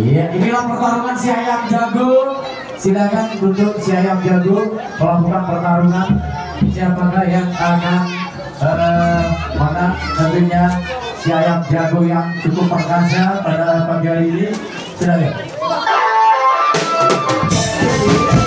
Iya, inilah pertarungan si ayam jago. Silakan untuk si ayam jago melakukan pertarungan. Siapakah yang akan mana tentunya si ayam jago yang cukup perkasa pada pagi hari ini. Silakan.